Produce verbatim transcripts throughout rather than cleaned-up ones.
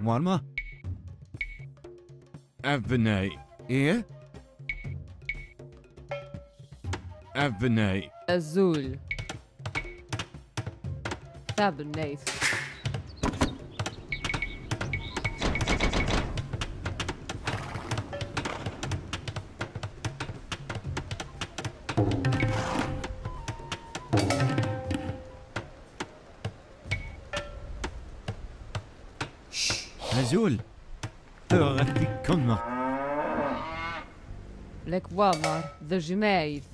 var mı? Evney. İyi. Evney. Azul. Evney. Azul. Öğrettik konma. Lekvamar, dejmeyiz.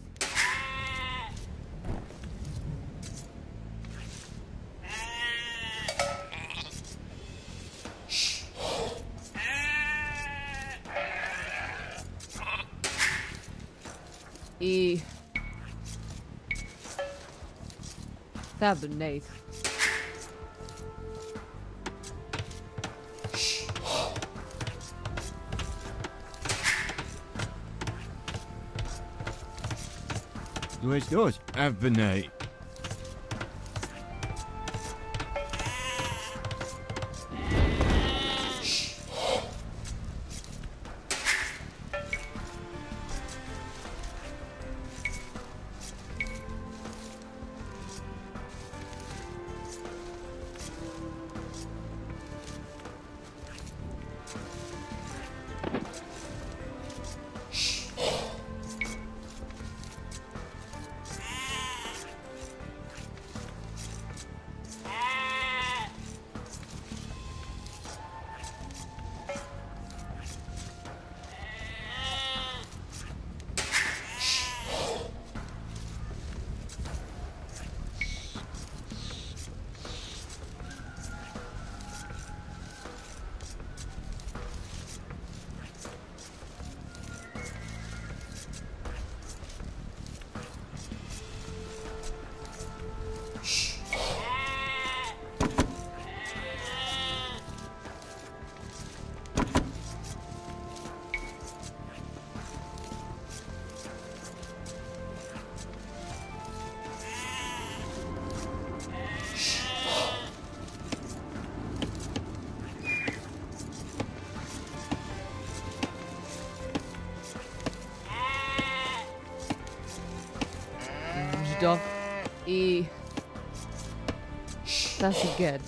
İ. Tabuneyiz. Durch, durch. Avenue. E. That's good.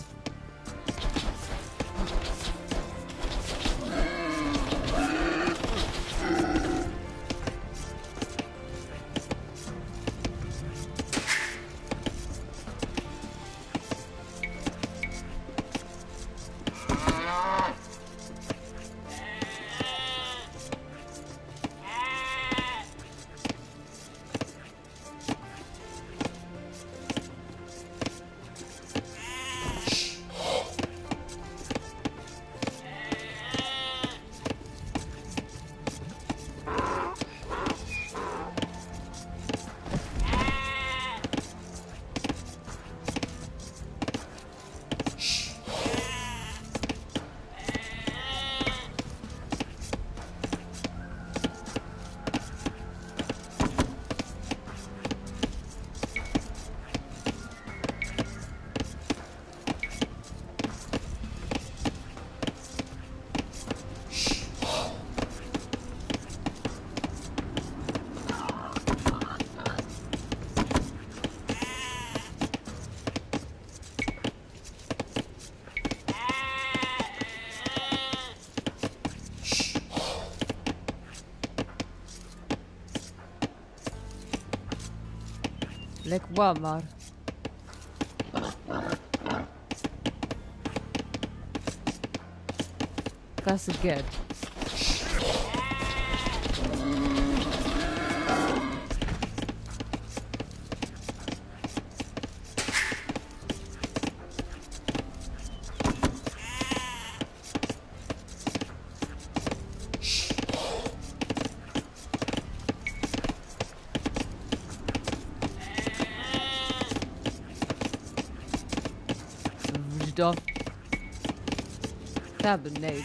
Lekvamar. That's good. Tabernet.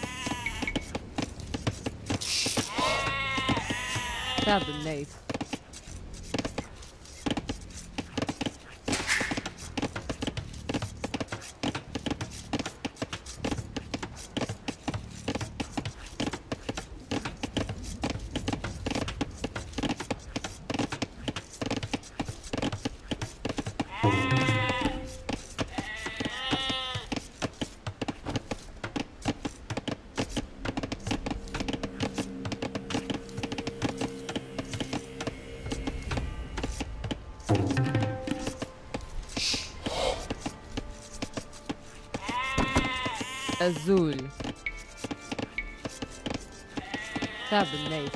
Tabernet. Azul. Cabernet.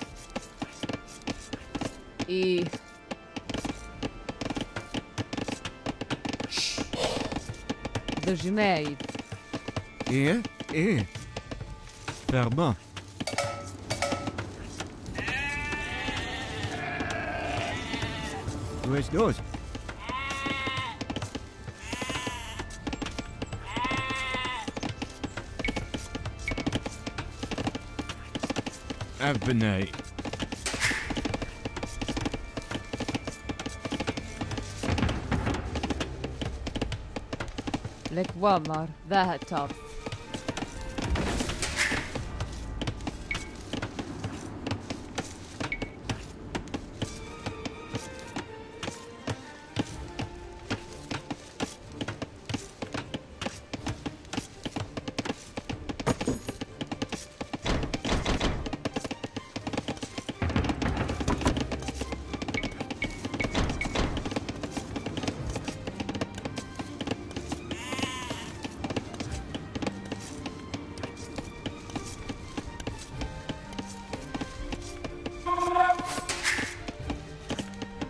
E... Dojmeid. E? E? Fermant. Wo ist los? Abonné. لك وامر ذا هتاب.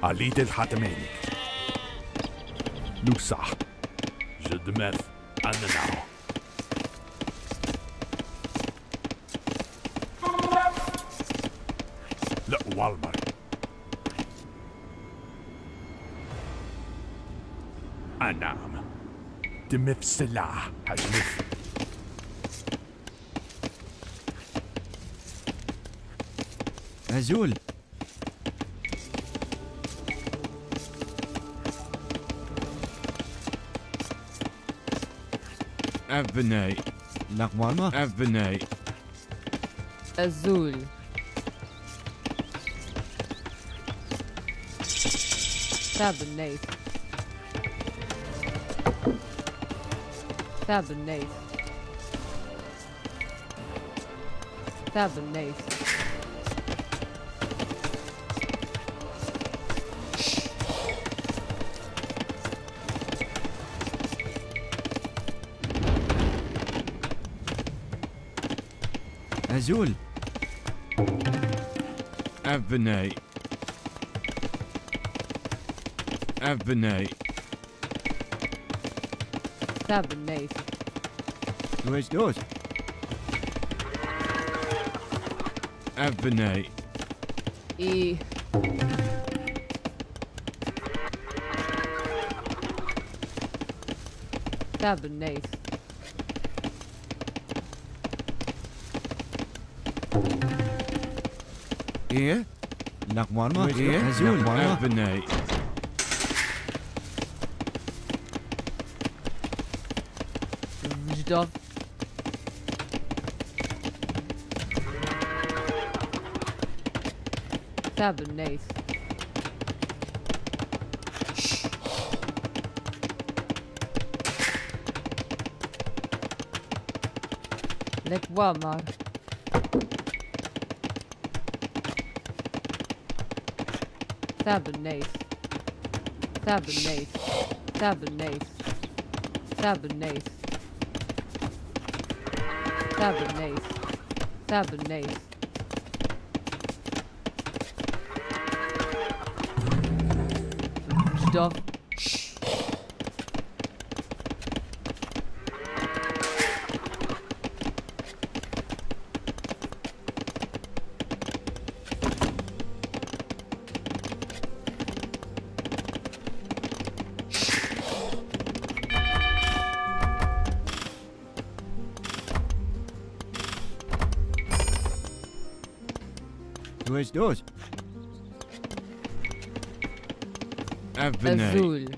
عاليد الحاتماني نوسع جد مات عنا نعم لا والمر أنام تمف سلاح هجمف هزول أبناء الأقوال ما أبناء الزول ثابناء ثابناء ثابناء أزول أبناء أبناء أبناء ويش دوش أبناء إي أبناء إيه؟ الأقوال ما إيه؟ أبناء جدار أبناء لك وامر Cabernet, Cabernet, Cabernet, Cabernet, Cabernet, Cabernet. Stop. ويش دوش أبناء أزول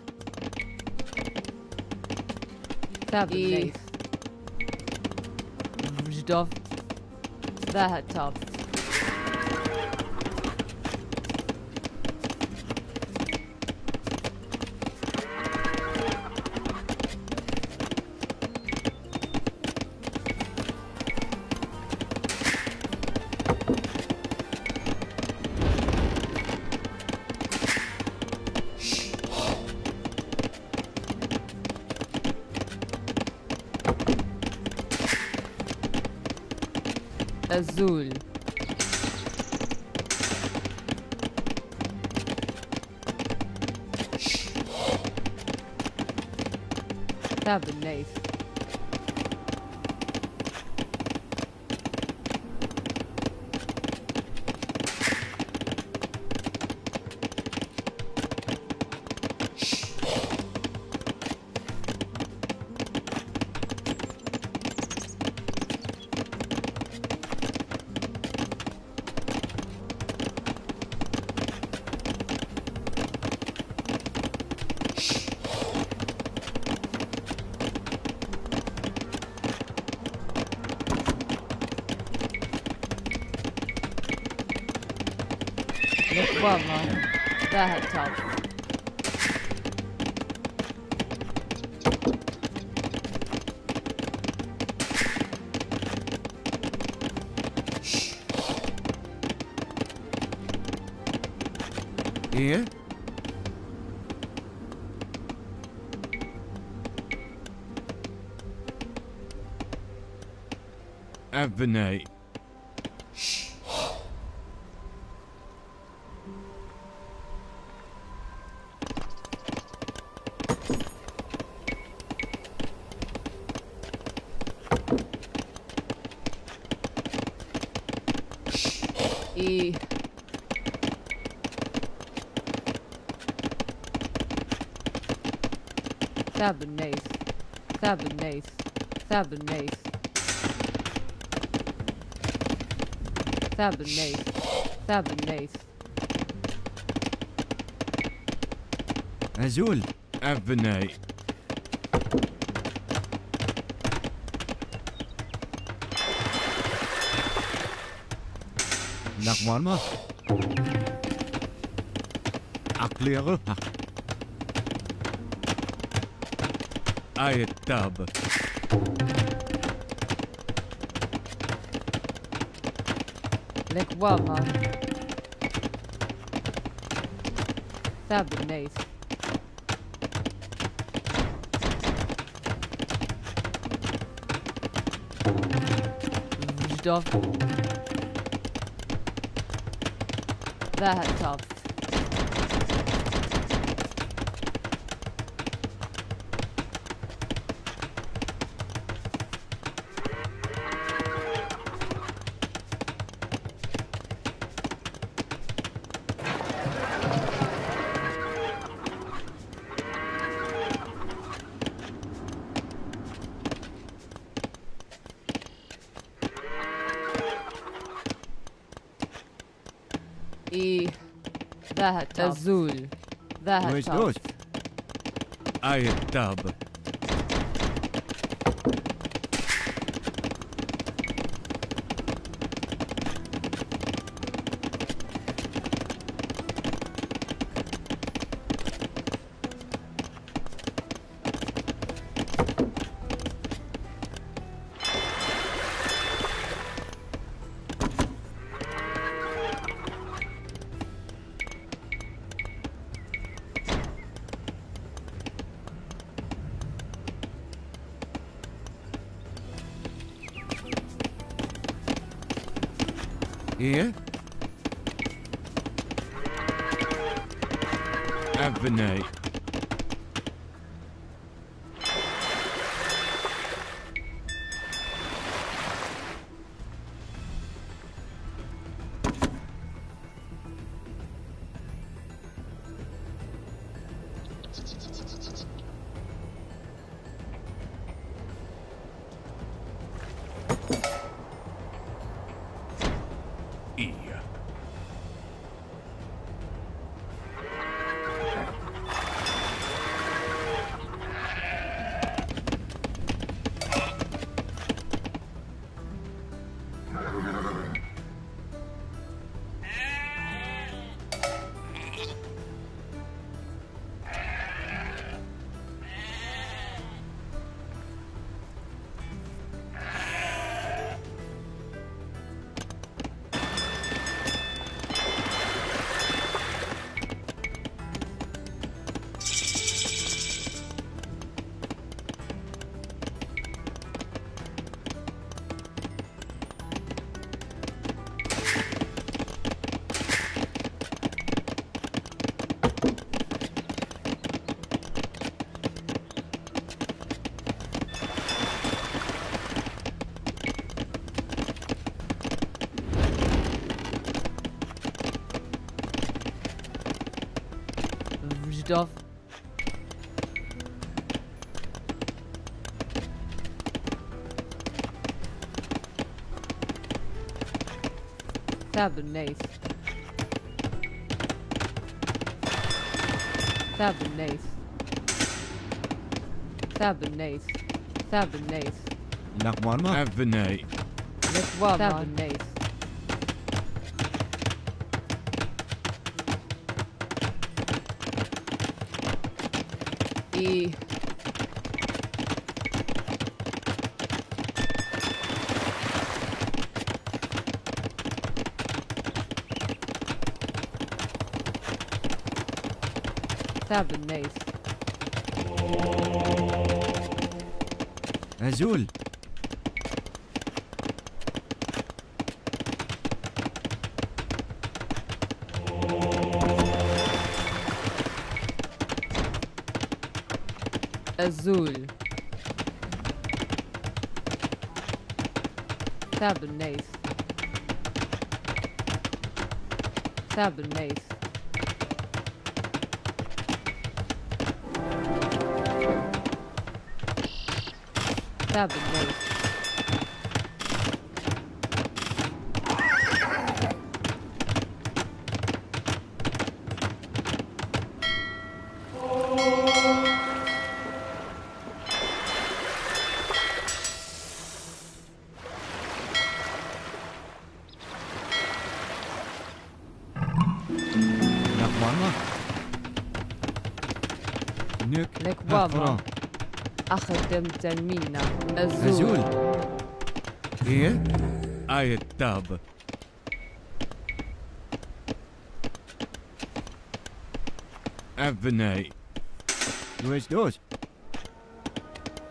ثابناء جدوف ذا هتاب Azul. Have a knife. Come on, that had helped. Here? Avenay. Sabernace, Sabernace, Sabernace, Sabernace, Sabernace. Azul, Avenay. Nakman mo. Aklero. I dub. Like Wama. That'd be nice. Stuff. That had top. Azul. That had topped. I had dub. Here? Avenay. stuff. That'd be nice. That'd be nice. That'd be nice. That'd be nice. Nochmal mal. That'd be nice. That'd be nice. E. That'd be nice. Azul. Azul. That'd be nice. That'd be nice. That'd be nice. لك بابا أخدم تلمينا أزول هي آية التاب أبناي دوش دوش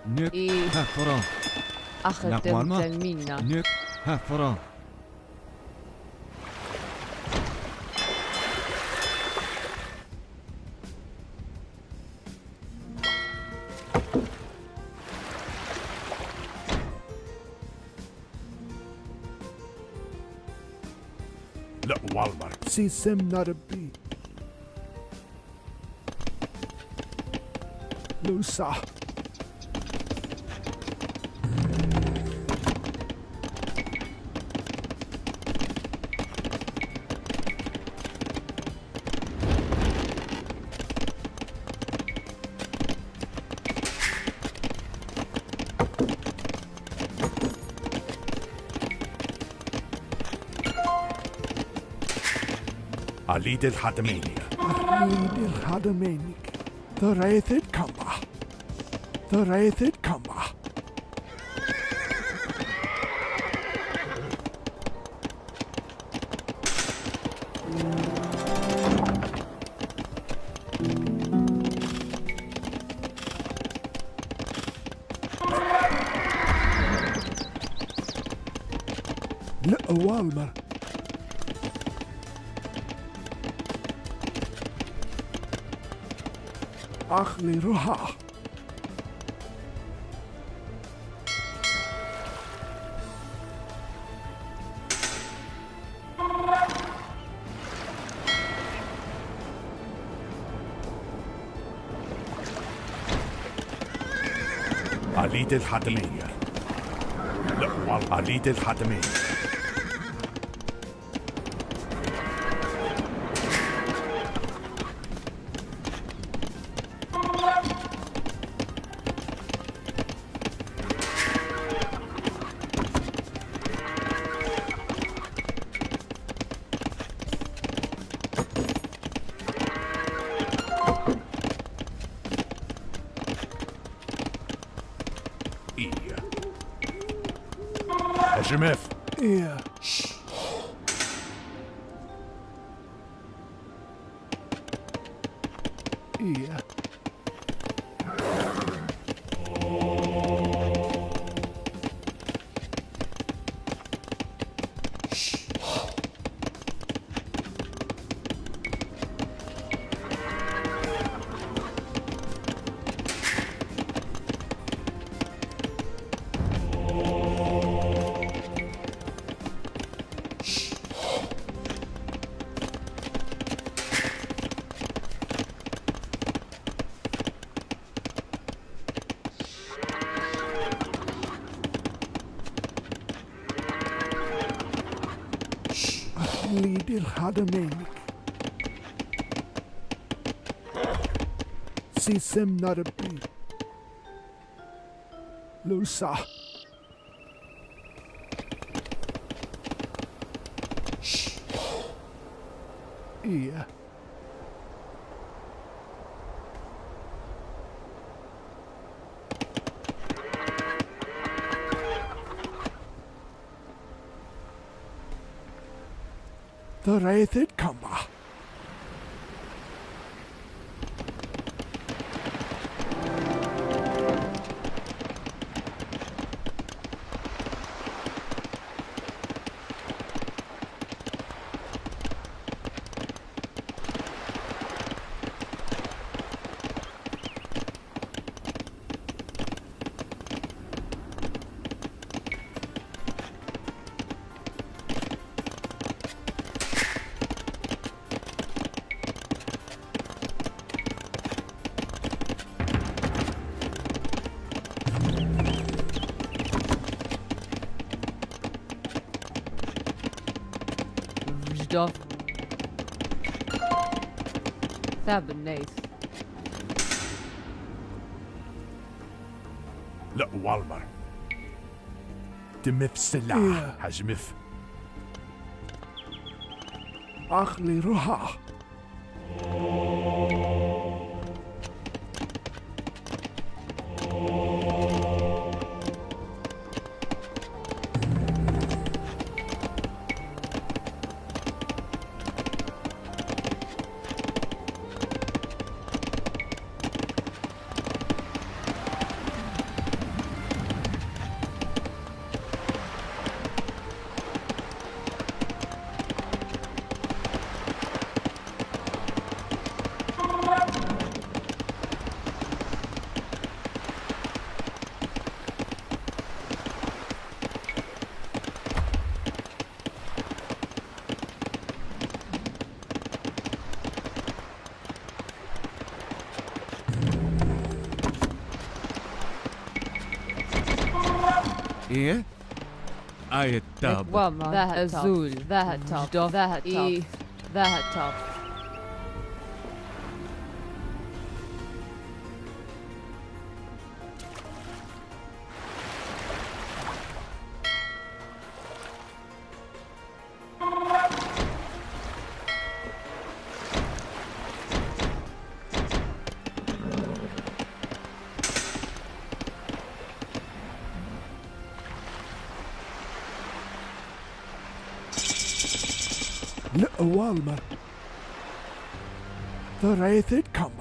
نك هفران أخدم تلمينا نك هفران See Sim not a beat. Lusa. عيد الحدمينك عيد الحدمينك ثريثة كمبا ثريثة كمبا لا والمر أخلي روحها عليد الحتمية لا والله عليد الحتمية Jemif. Yeah. Shh. Yeah. Lider hade mening. Si semnade by. Lusa. Ia. The wraith had come. That'd be nice. Look, Walmart. The myth Selah has myth. Achli Ruha. Yeah. I tab. That azul. That top. That top. That top. Walmer. The wraith had come.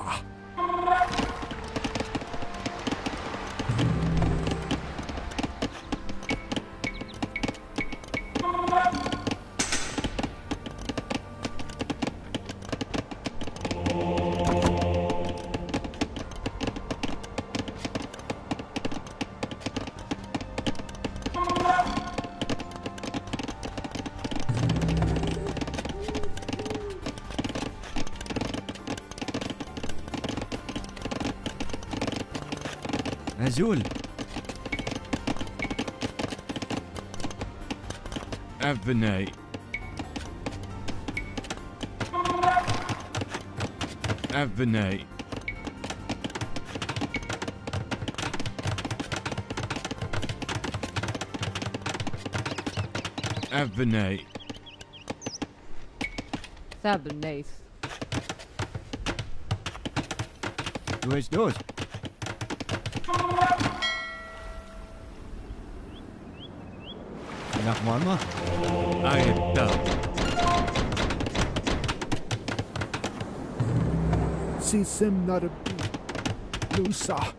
Azul. Avenay. Avenay. Avenay. Sabanais. Where's those? Nach Mama? I had done. See Sim not a Lusa.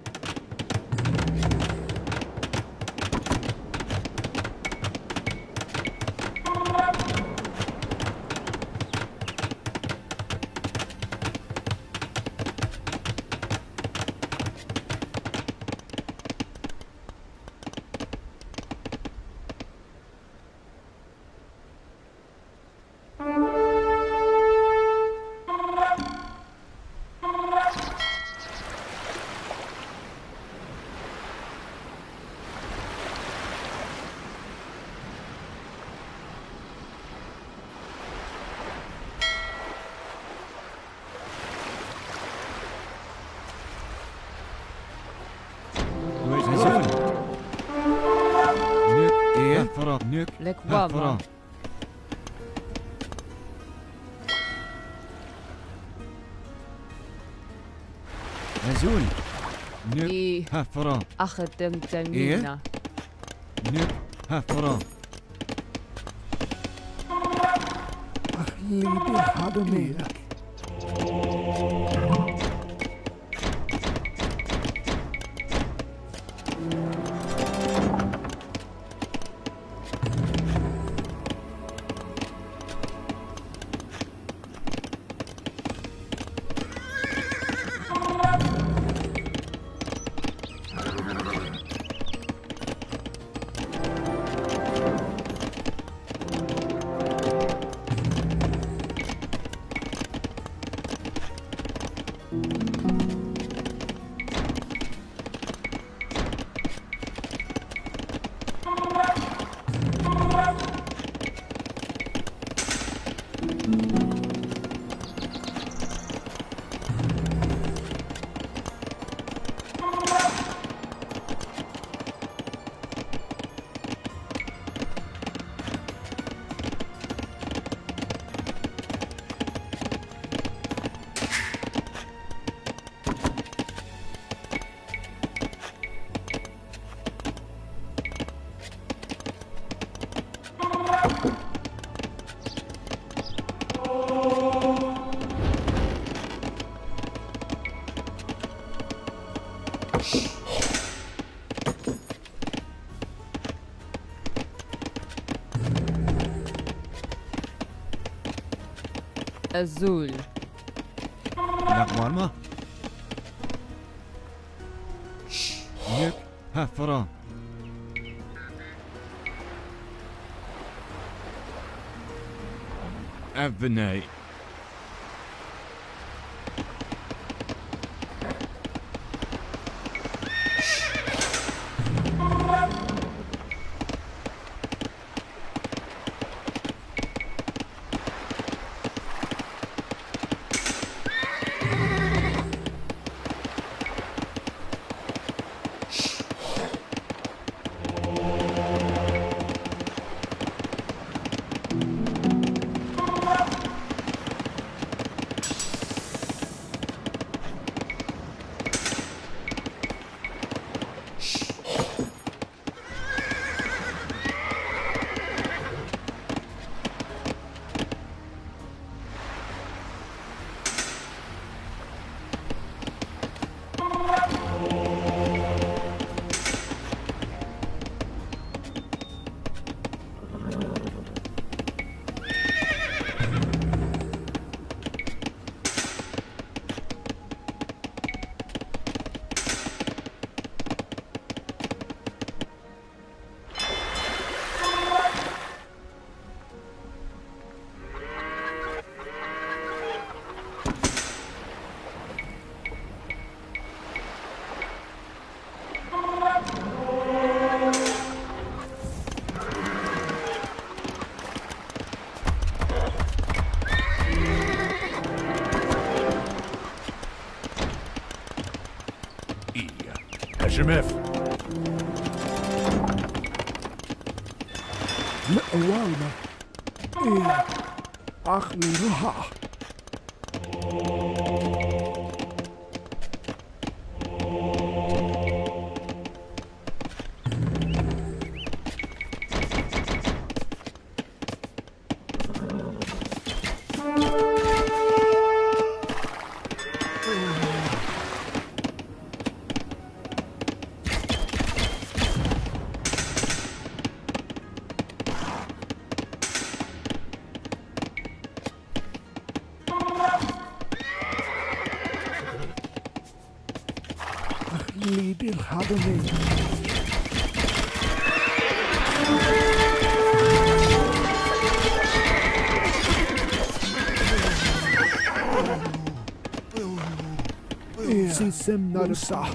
lekłama. I achetem temina. Ach, liebe Hadomir. Azul. Lakwarma. Yep. Hafara. Avenay. Jemef. Ma'wana. Iya. Akhliruha. Sem narsa.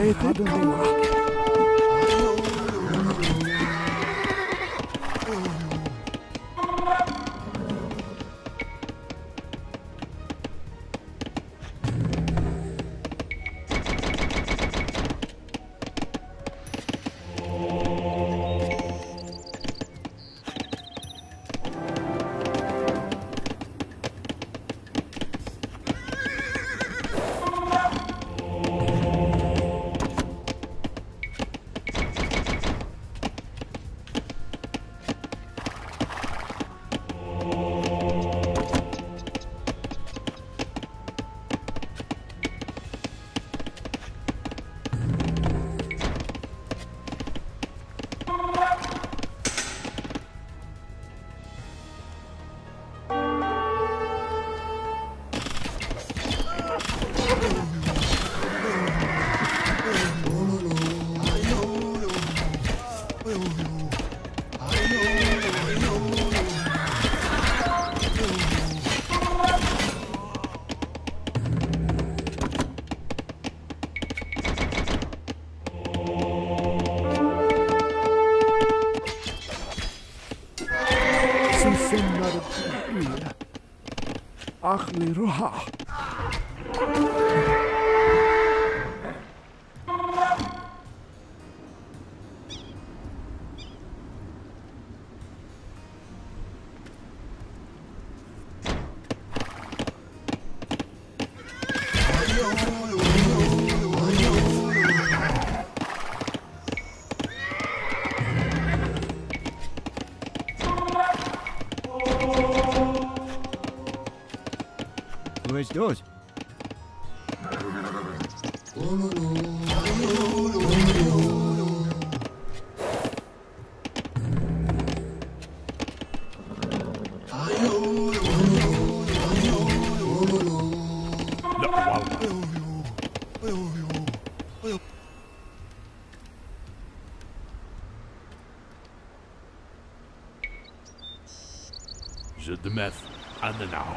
Hey, it didn't work. Roha. Good. Je de meth and the now.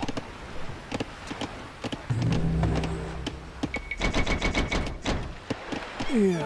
Yeah.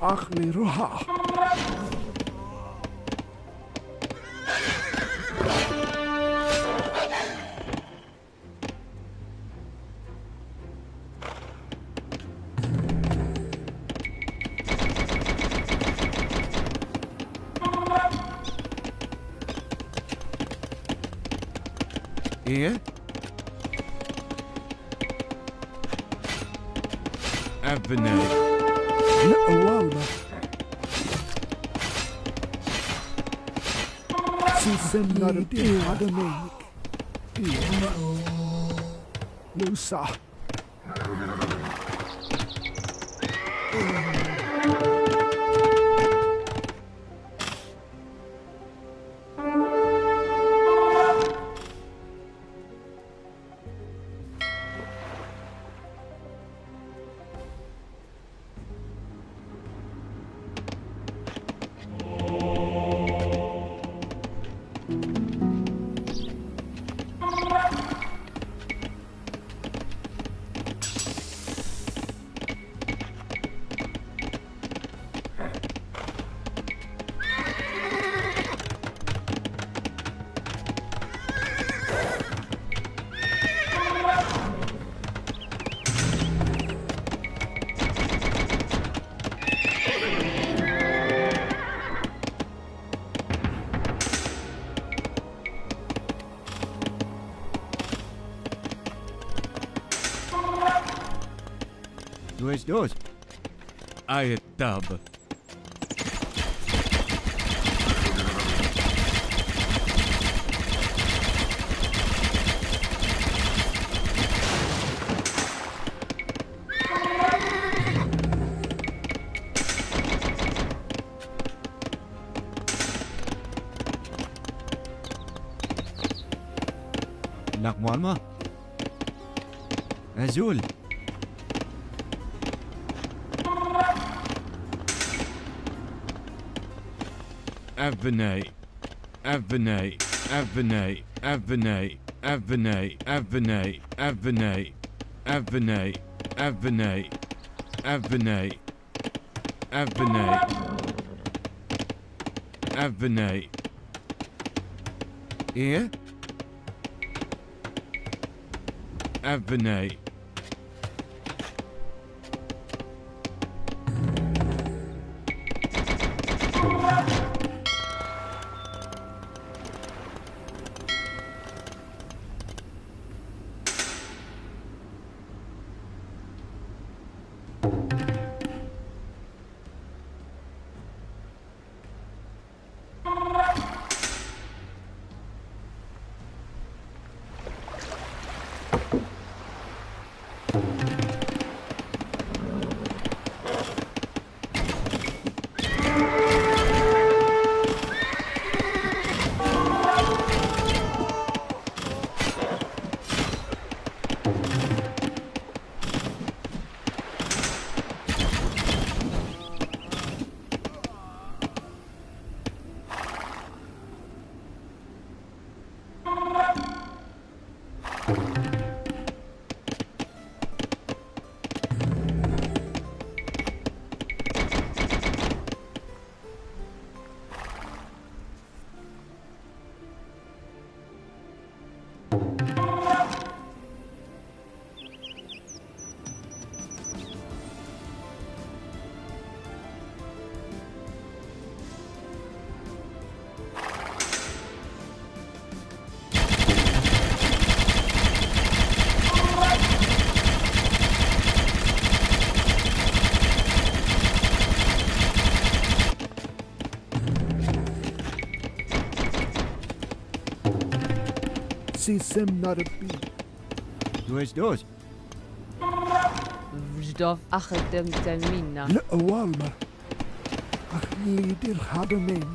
Achli Ruha. Here? Avenue. Lusa. Dois, dois. Ai, tab. Nach Moama? Azul. Avenay. Avenay. Avenay. Avenay. Avenay. Avenay. Avenay. Avenay. Avenay. Avenay. Avenay. Avenay. Here? Avenay. Sem not a bee. Du hast durch. Vždov achtem termina. La walma. Achli dir habemen.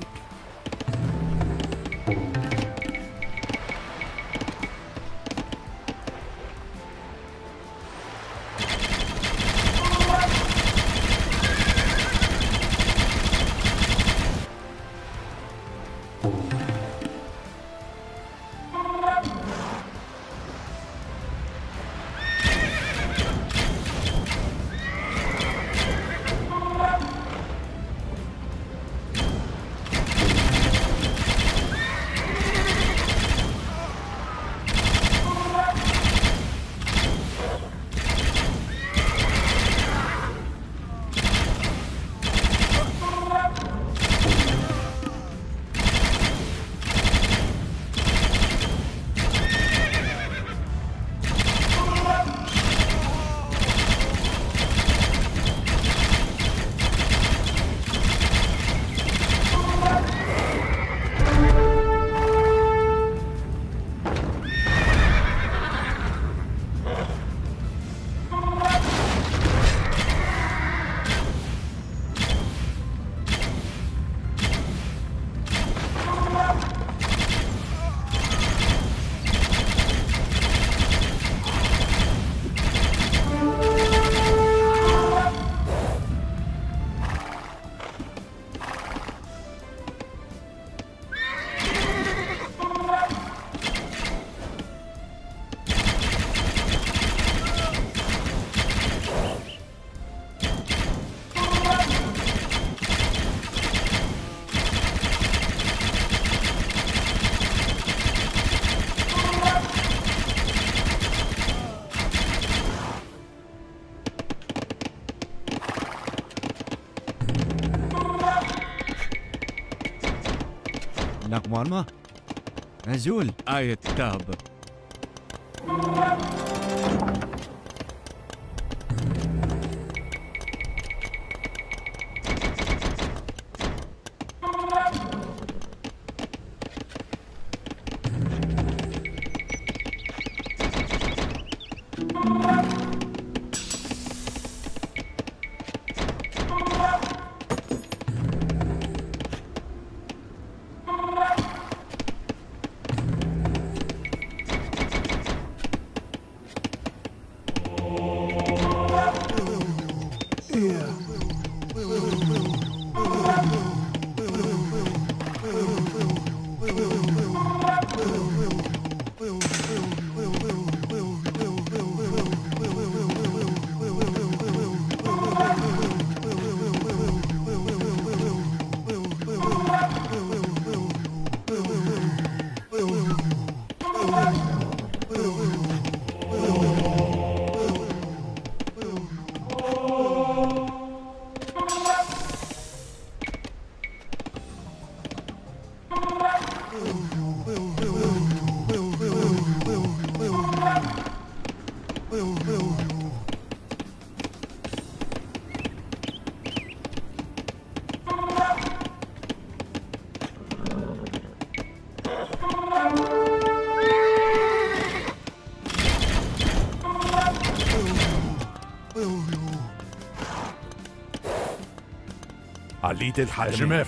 Marma? Azul. Ayet tab. عالية الحجم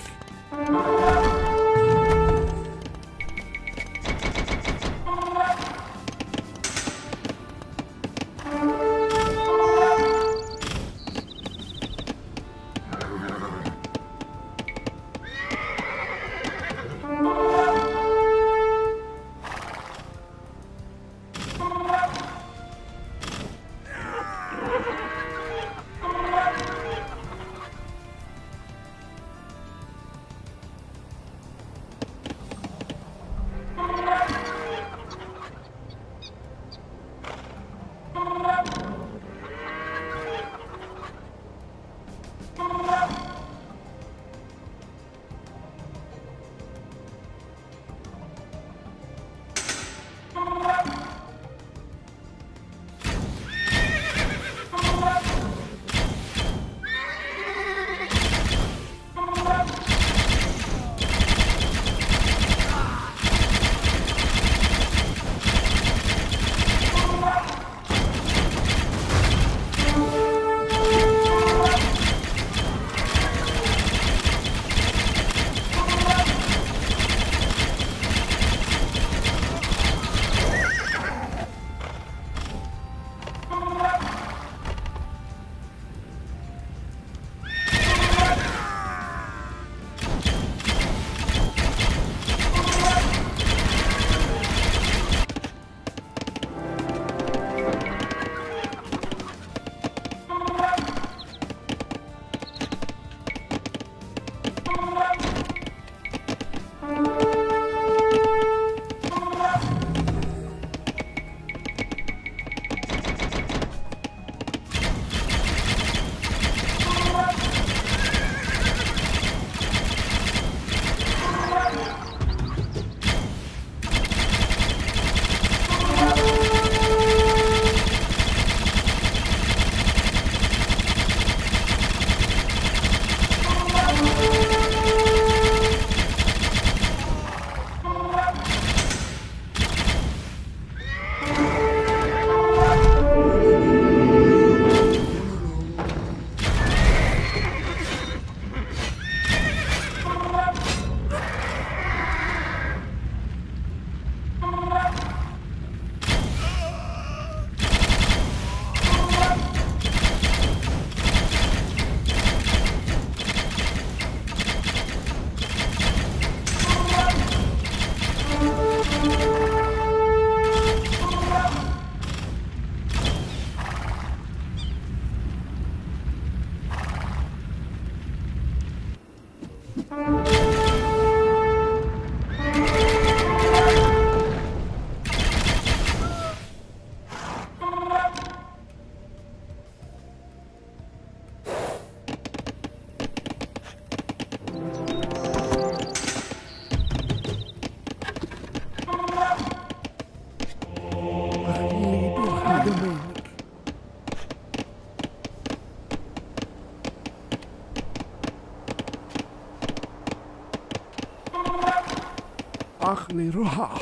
أخلي روحها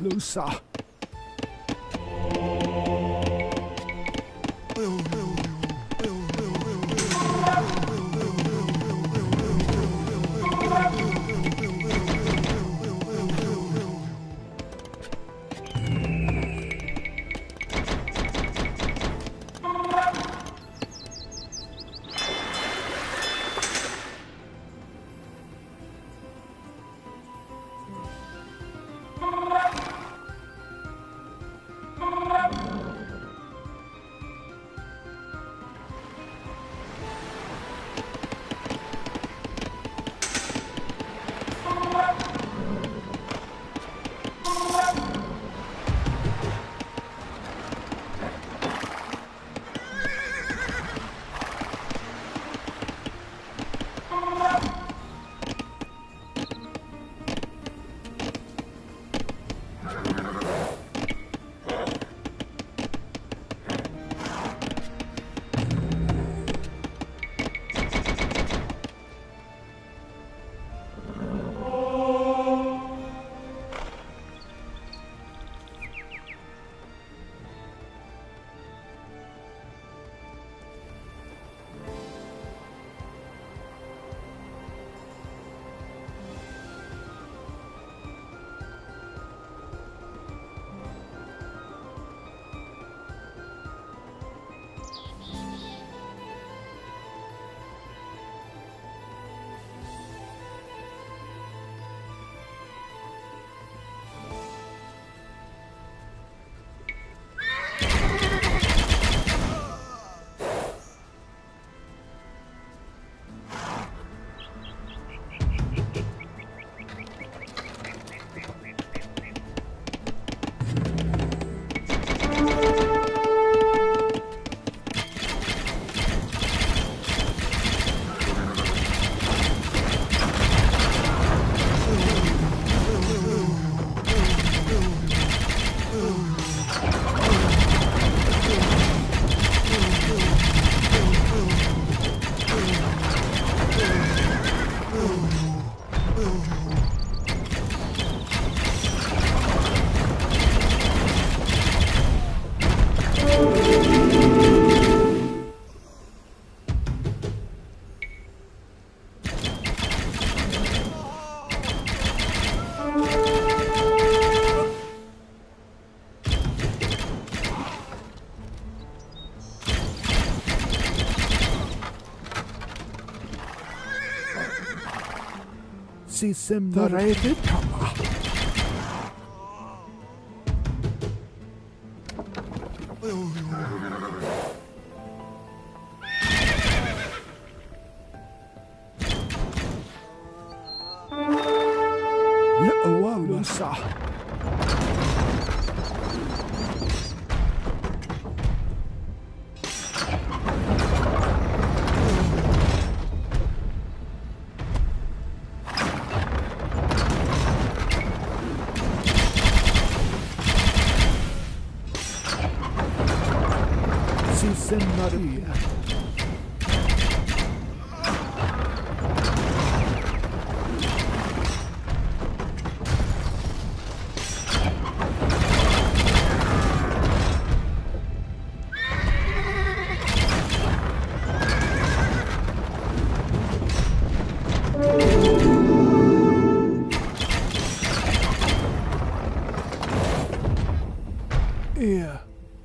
لوسع see some rated camera. لا واو صح.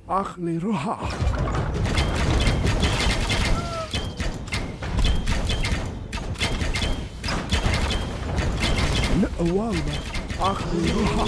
أخلي روحها لا والله أخلي روحها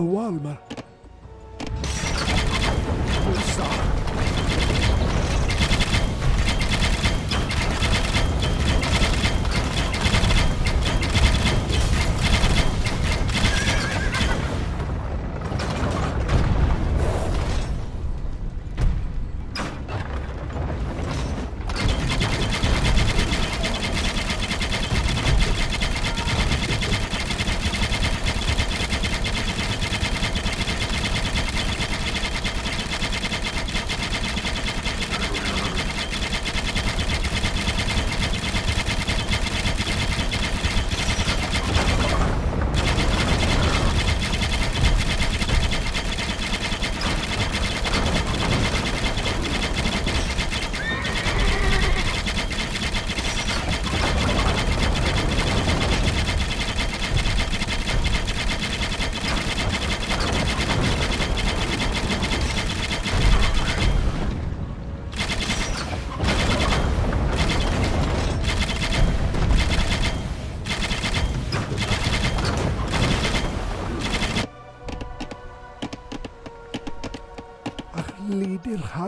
Walmart.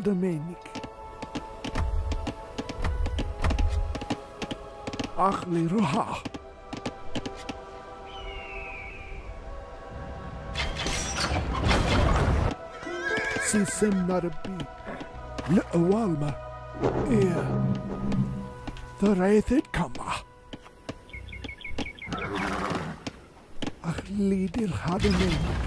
Domenic. Achli Ruha. Sisem Narabi. L'Awalma. Ea. Thoraithet Kama. Achli Dir Hadomenic.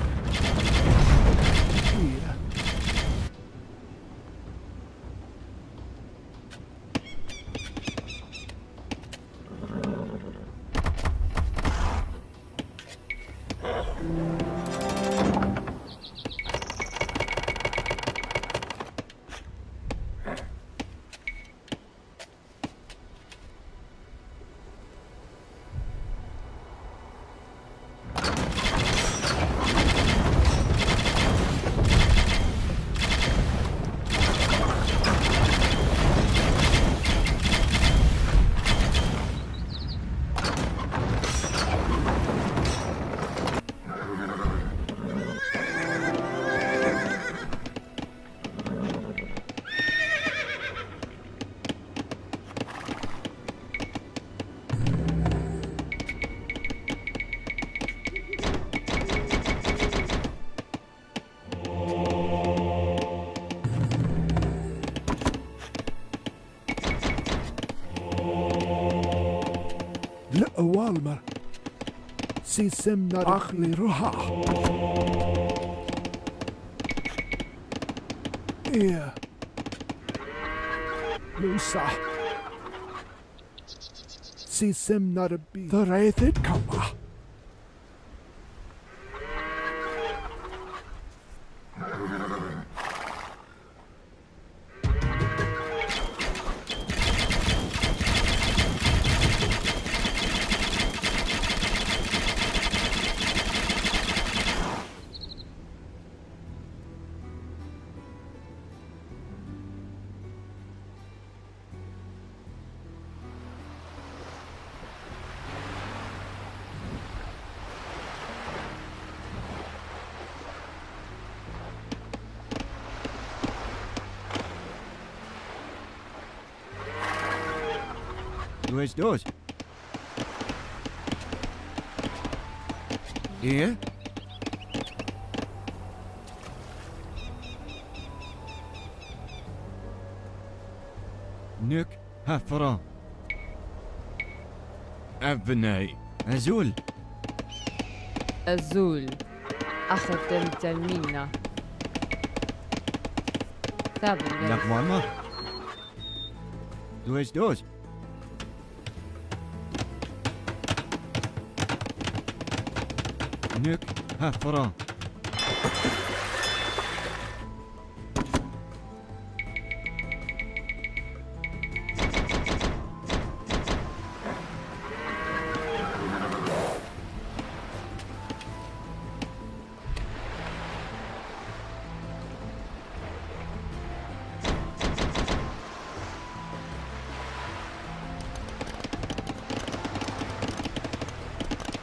Walmer, Sisem Narachli Ruha. Yeah. Lusa. Sisem Narabi. The Raithid Kama. Ist los? Hier? Nuk Hafra أبنائي أزول أزول أخذت تلمينا تابل لك ماما Du ist los? نك هفرا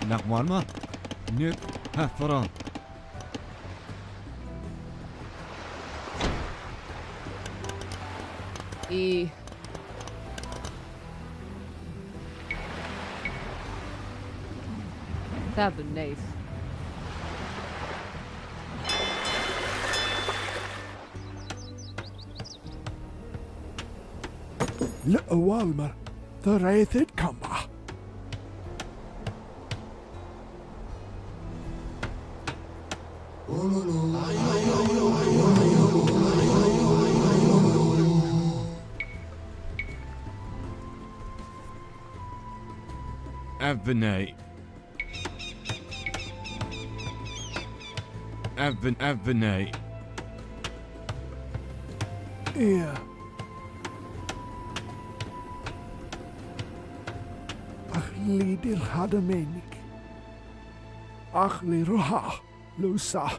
نك موالما نك هفرا E. That'd be nice. Little Walmer, the wraith had come. Have been a Have been have been a Yeah. Lidil had a manic. Achli Roha, Lusa.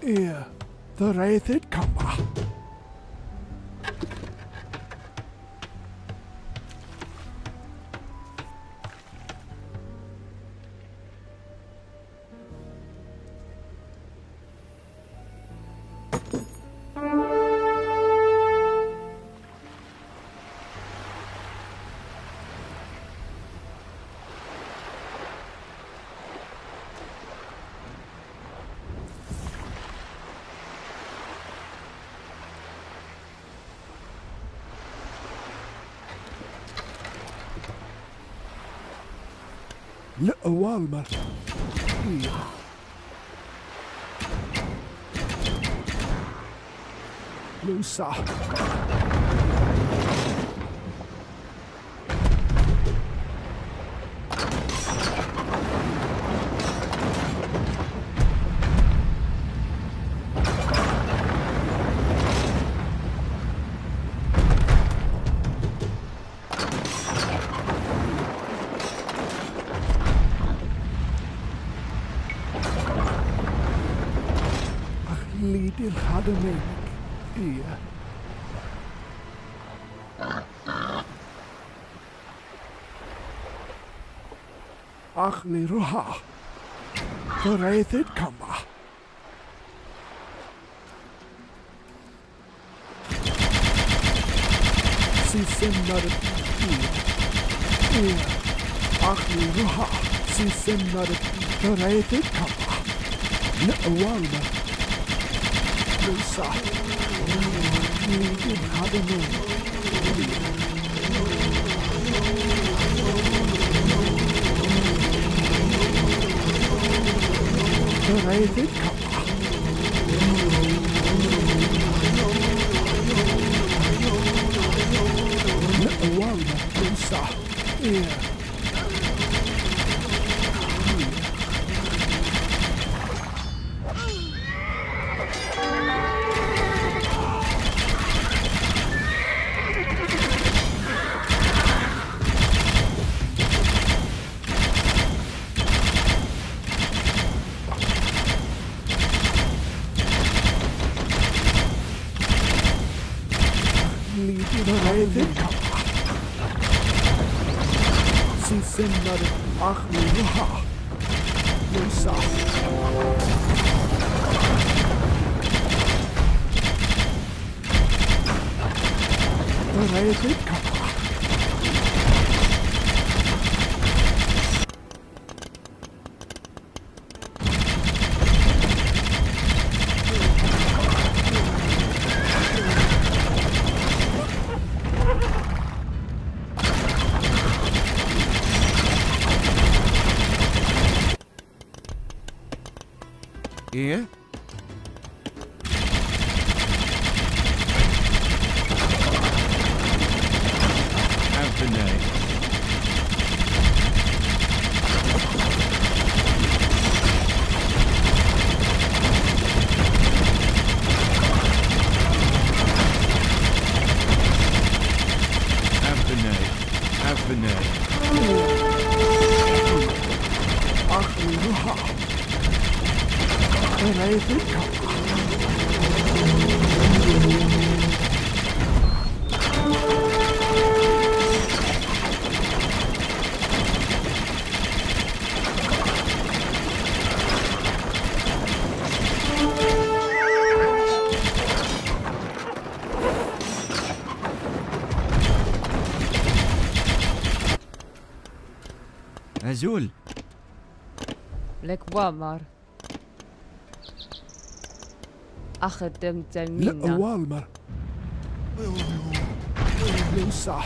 Yeah, the wraith had come. Little Walmer. Yeah. Lusa. Had a name. Yeah. Achli Roha. The wraith had come. Sisim Narati. Yeah. Achli Roha. Sisim Narati. The wraith had come. No one. Lusa, yeah. Yeah. I think Azul. لك والمر أخدم تلميذنا. لا والمر. لسه.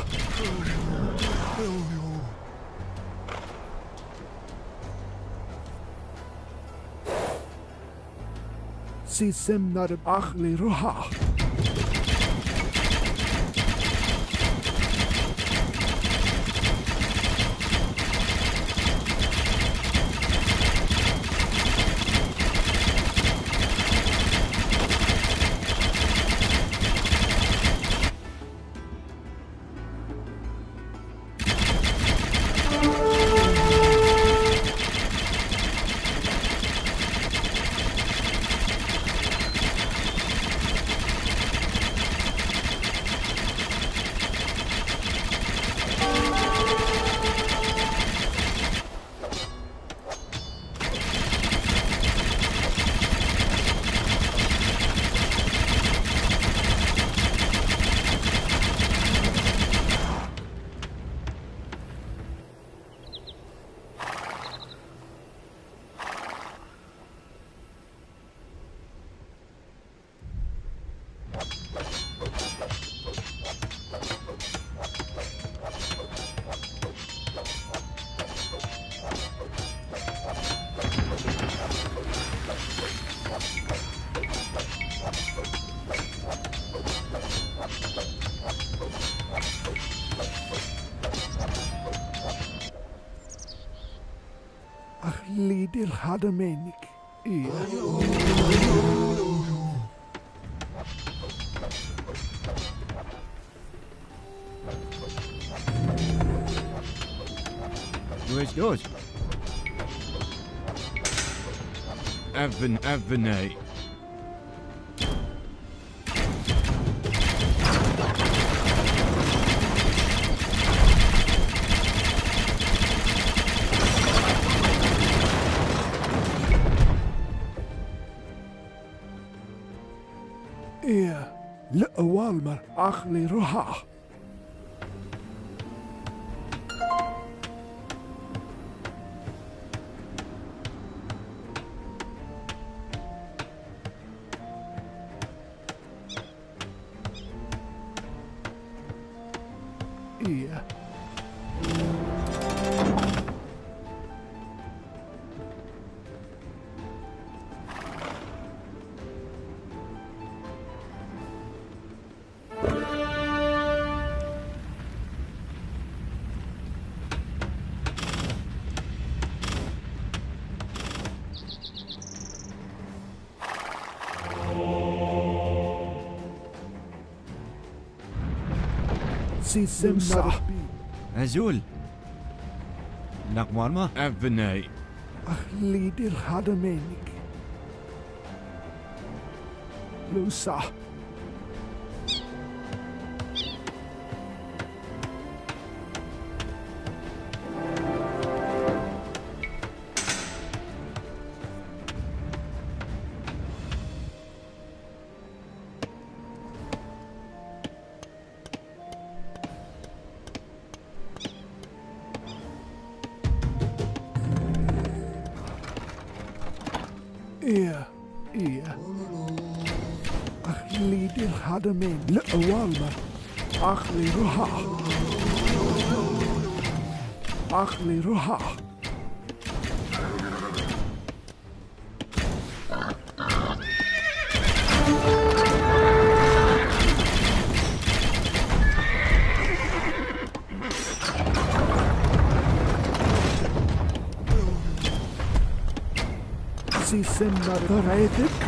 سيسمنا بأخلي روحه. هذا منك إيه ويش دوش أفن أفني والمر عقلي روحه إيه سمسح أزول نقمار ما أبناي أخلي دير هذا منك لو صح إيه إيه أخلي دير هذا مين لا والمر أخلي روحه أخلي روحه سيسمى ضرعتك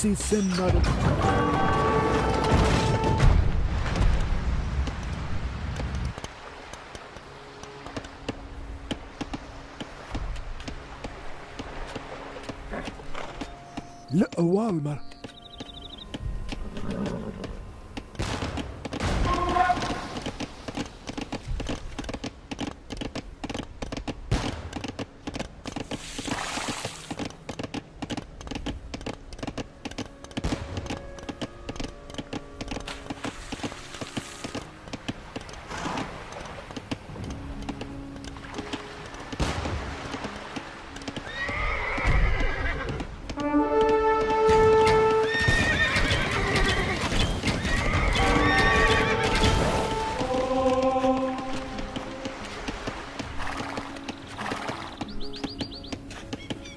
See sin not. لا والمر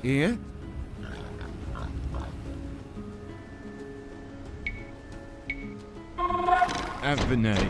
Yeah? Avenay.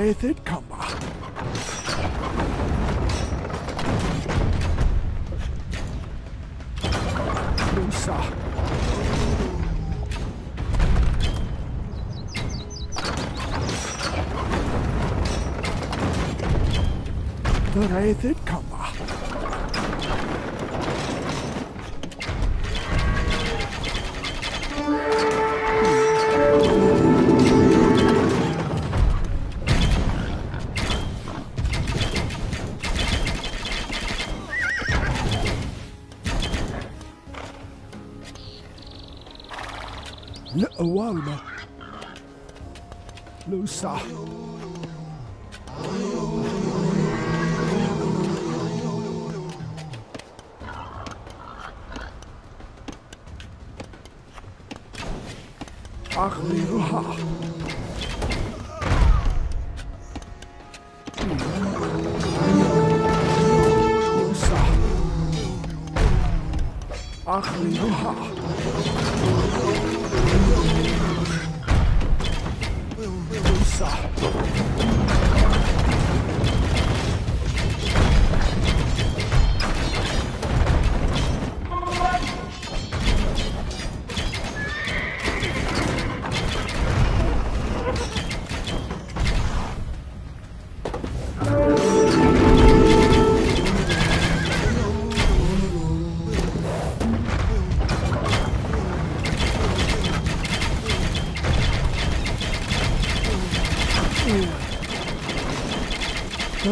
I did come back. I did come back. Walma Lusa Achli Ruha.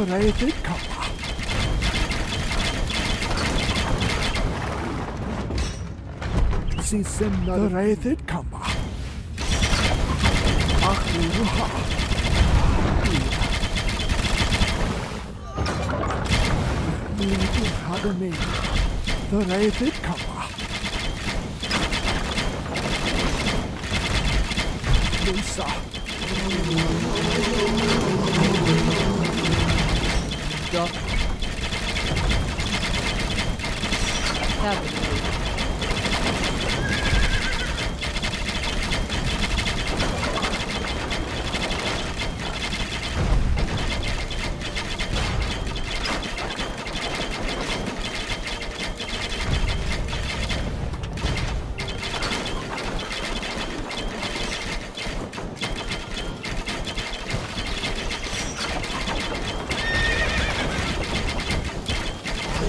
I did come up. See, Simna, I did come up. I did come up. Lisa. Stop. Stop.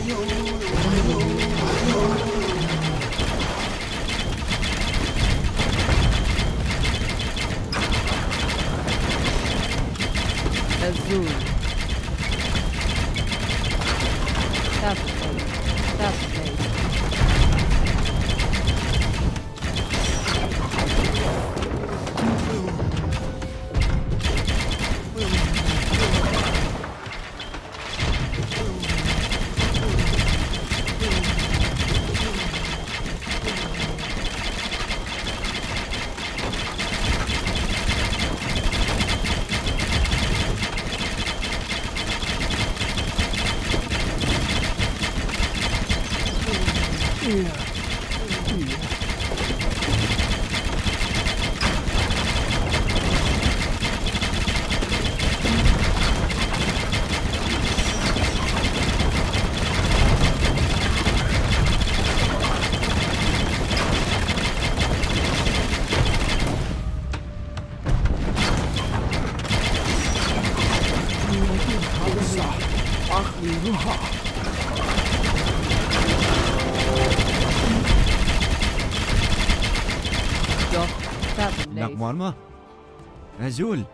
Normal. Azul.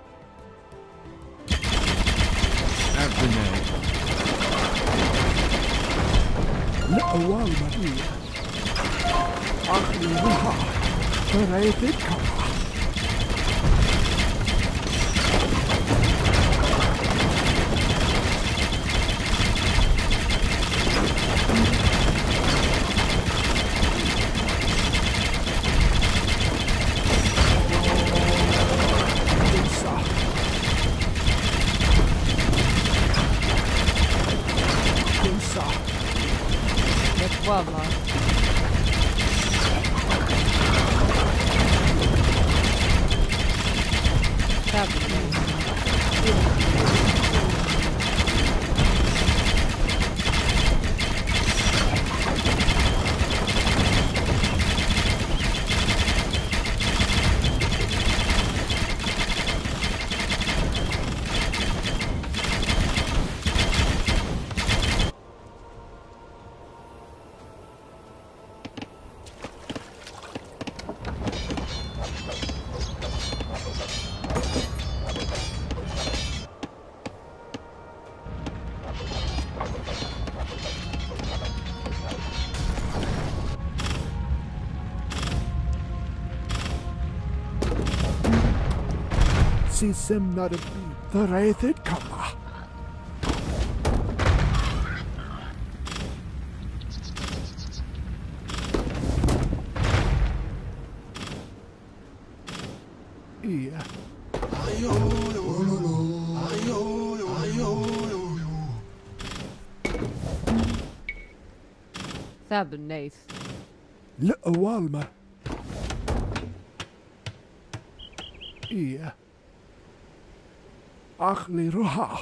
Sem not a the rated comma. Yeah. Sabnath. La Walma. Yeah. Achli Ruha.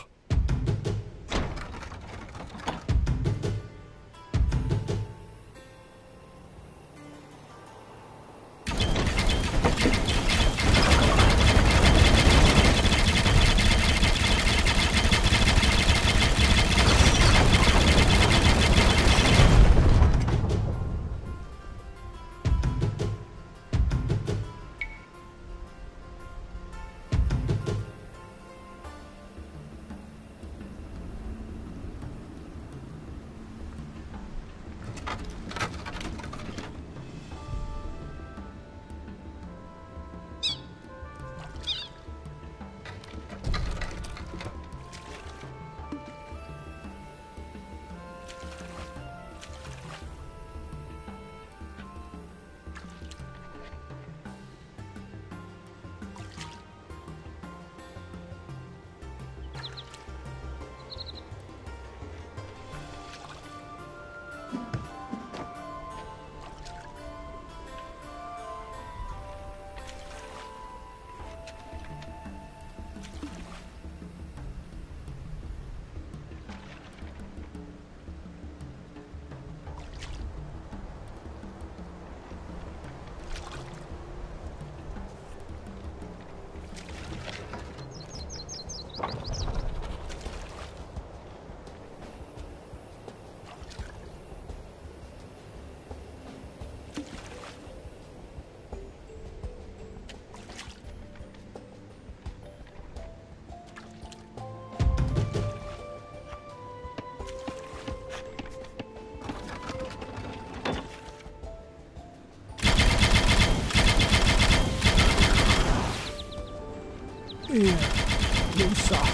Yeah, you suck.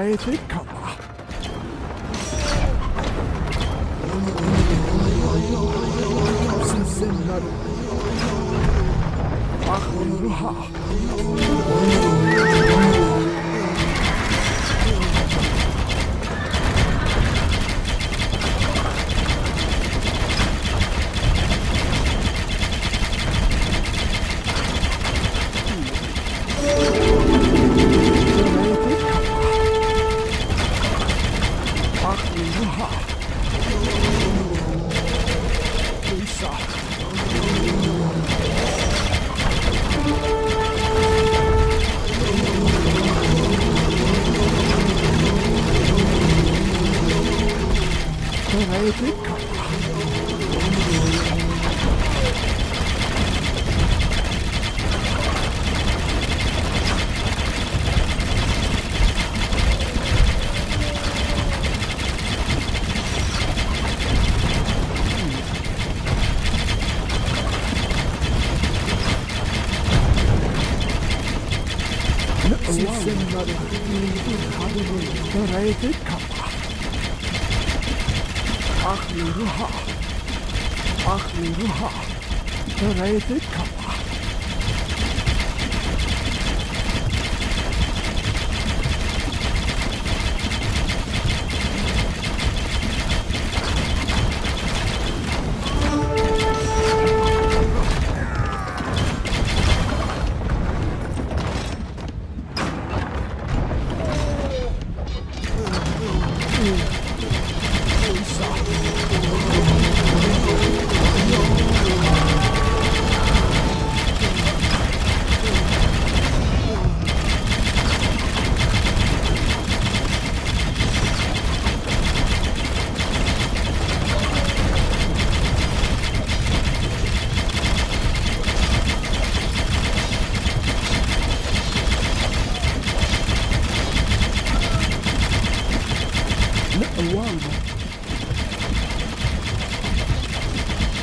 I did come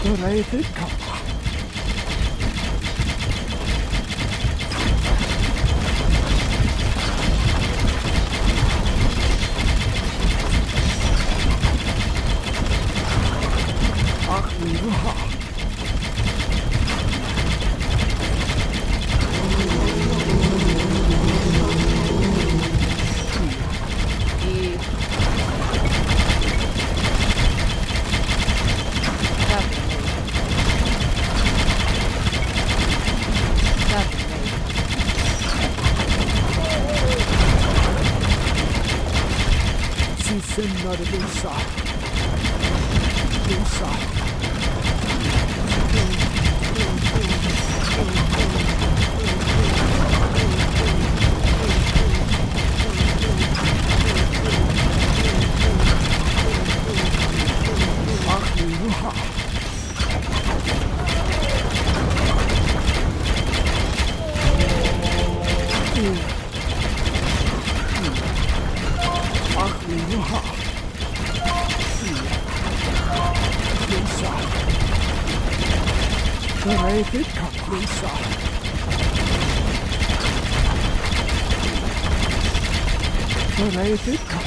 The right did come.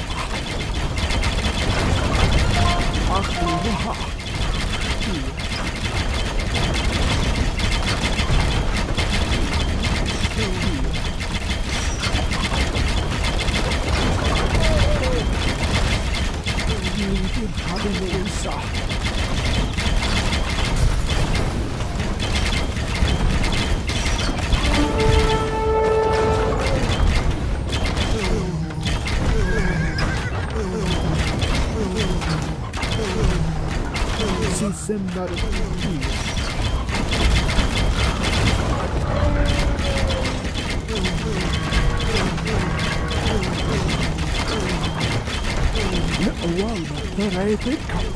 am not a fool. Wow, that I did come.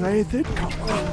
I did come on.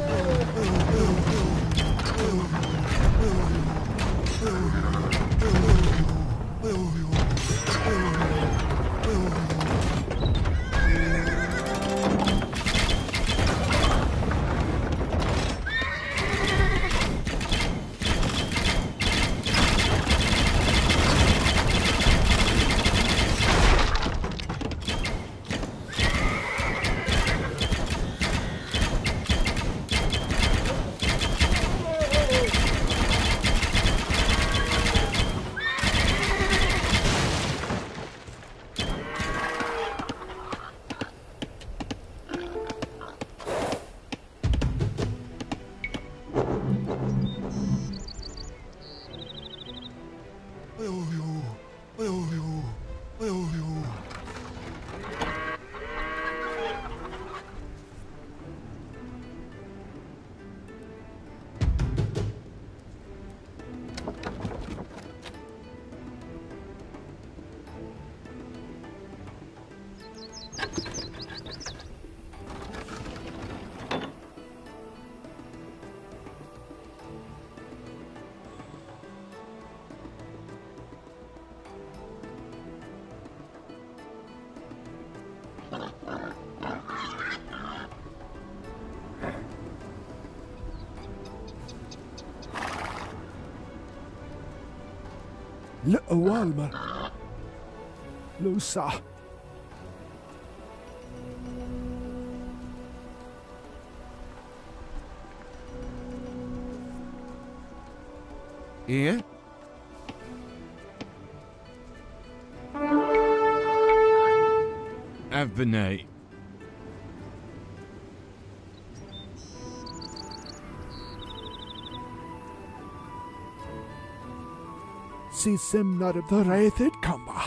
لا والمر لو صح ايه أبنائي Sim not of the Raithid Kamba.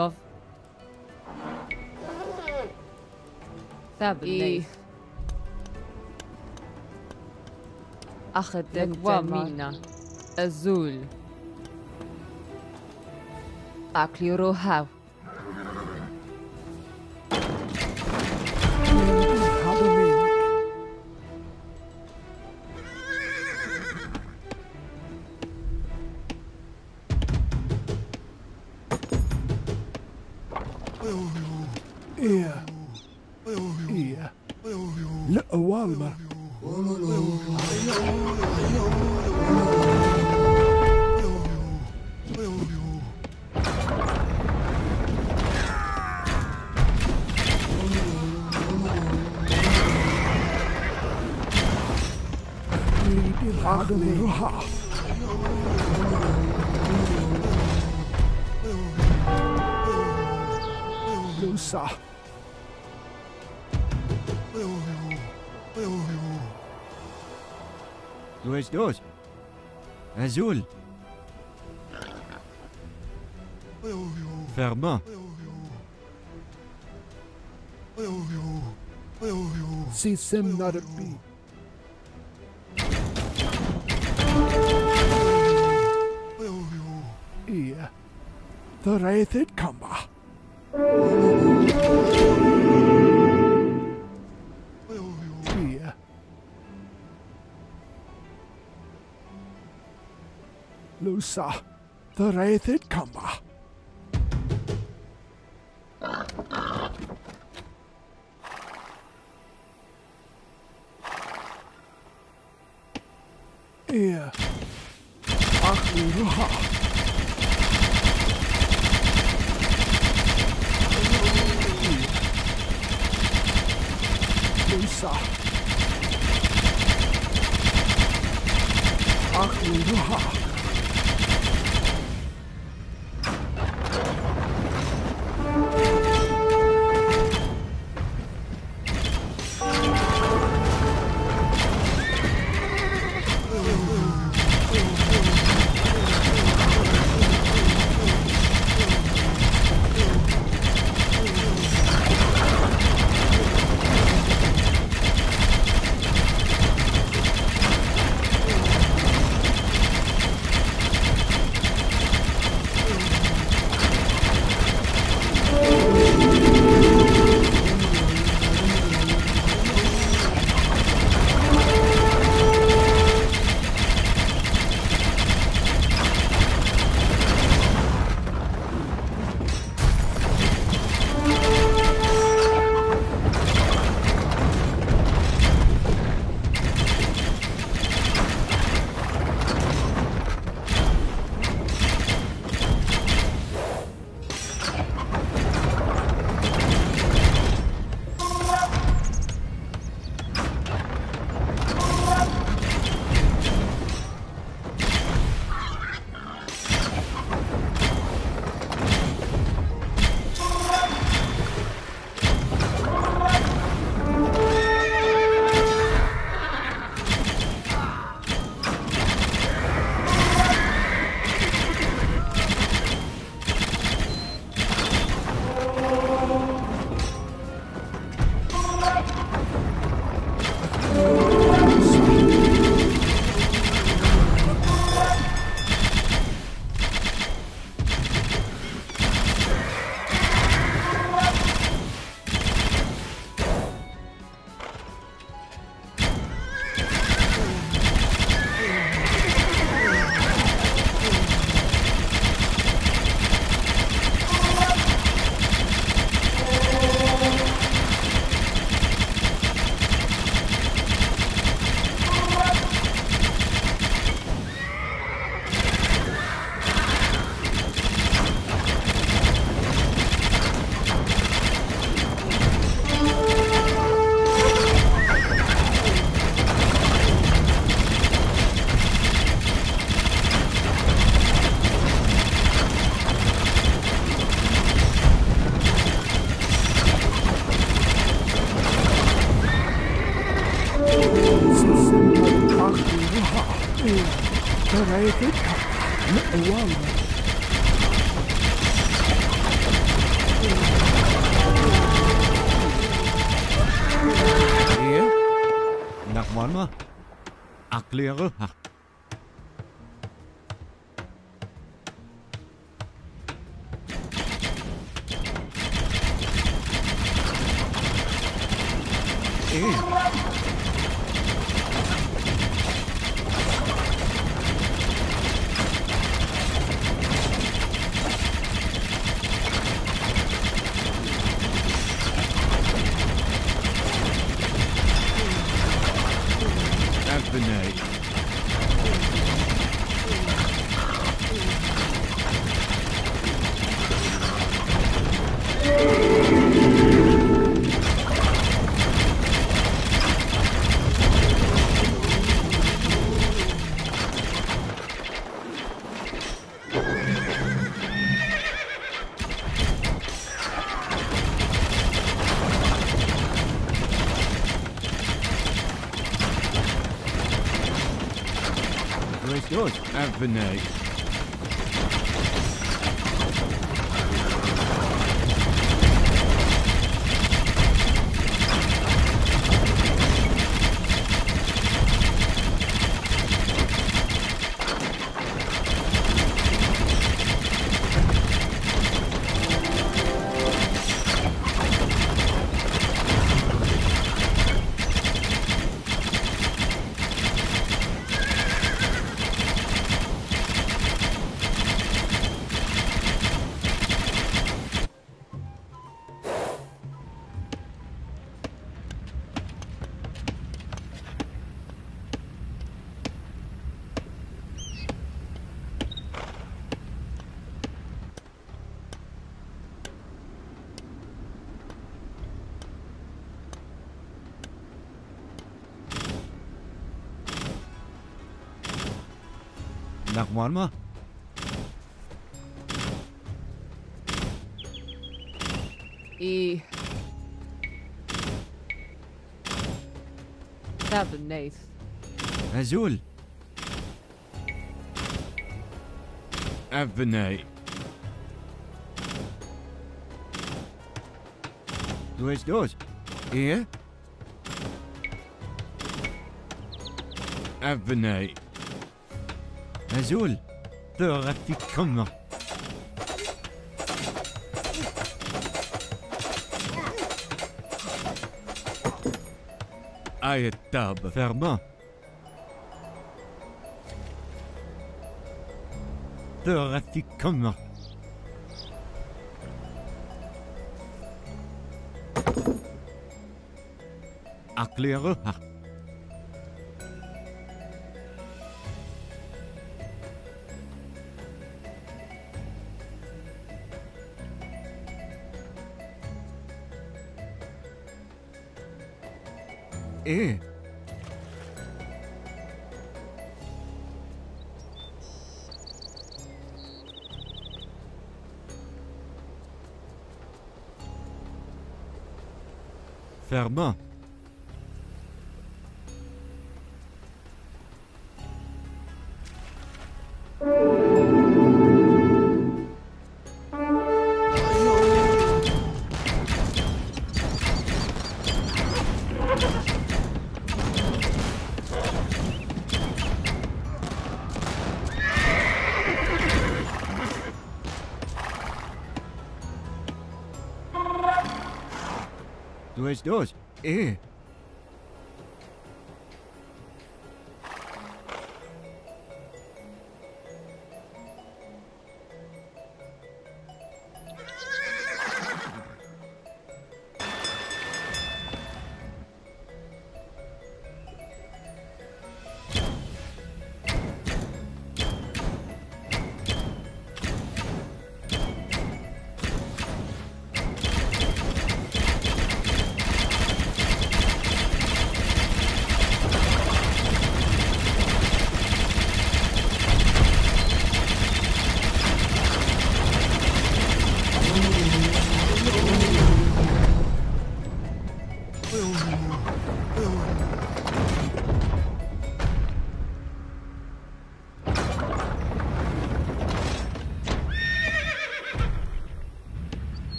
Dov. Thabli. Akhadek Wamina. Azul. Akli Rohav. Dos Azul Fermin See Sim not a bee Yeah The Wraith Kamba Lusa, the Wraith Kamba. Here, Akuruha. Lusa. Akuruha. Lehre. Vinay. Nak var mı? İyi. Tabii neyse. Azul. Abney. Du bist los. Ehe? Abney. Azul. Dörrati kommen. Ayet tab. Fermat. Dörrati kommen. Erkläre. E. Fermat. Durch, durch. Eh.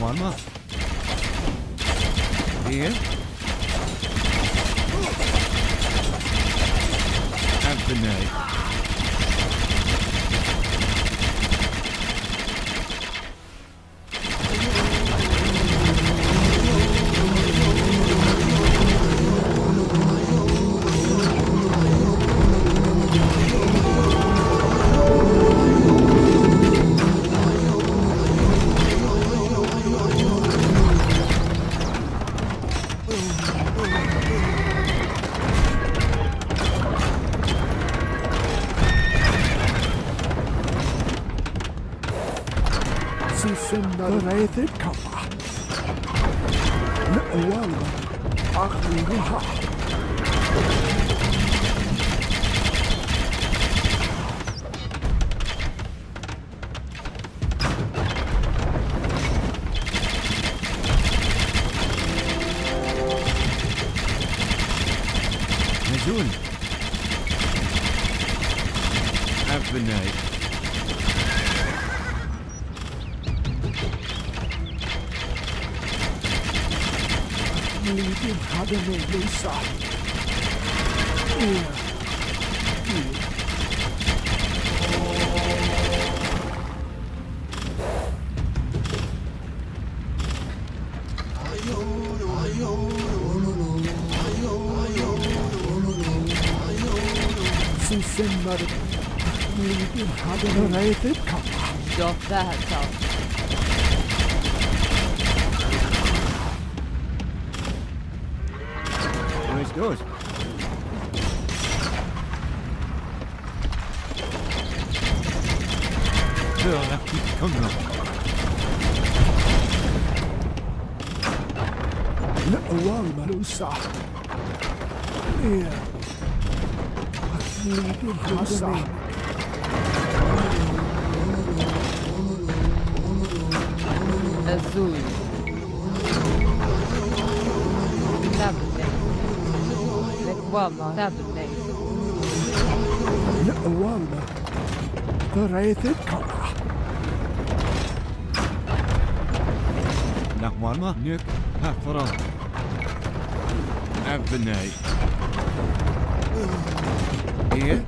One more. Here. Anthony. Rated Kappa. No one. Ach, drop that out. Good. Sure, come on. الأوام مالوش صح. إيه. مالوش صح. الزول. تابلة. الأوام تابلة. الأوام تريثك. نقمارما نيك هفرا. Avenay. Here,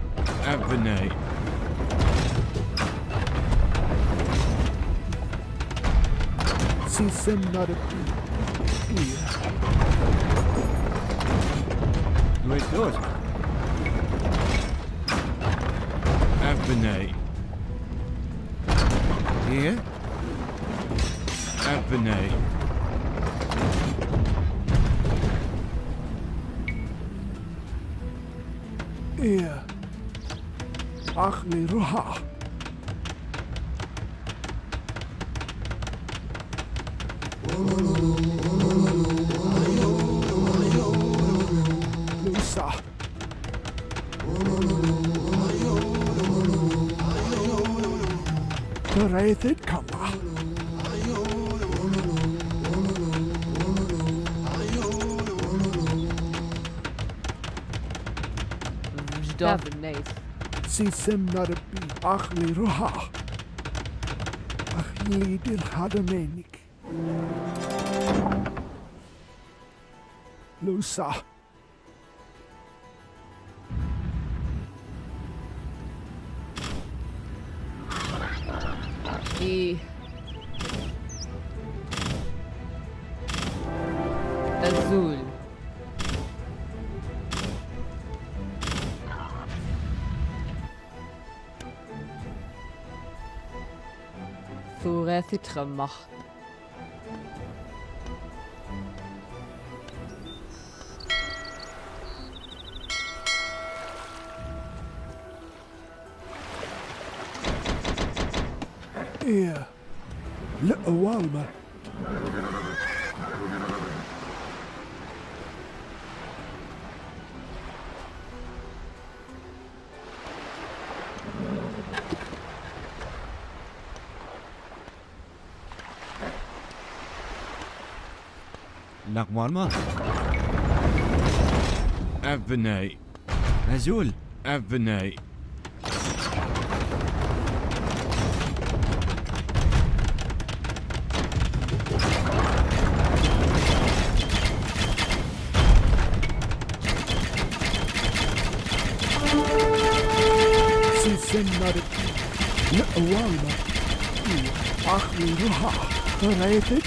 Avenay. See some not a here. Great good. Avenay. Here, Avenay. إيه عقلي روحه لسه تريثك كما سيسم نربي أخلي روحه أخلي دير حرمينك لو صح إيه أزول Zitre macht. Ihr little Walmer. نقمارما أبناء أزول أبناء سيسن ناركي لأوالما أخي روحا فريتك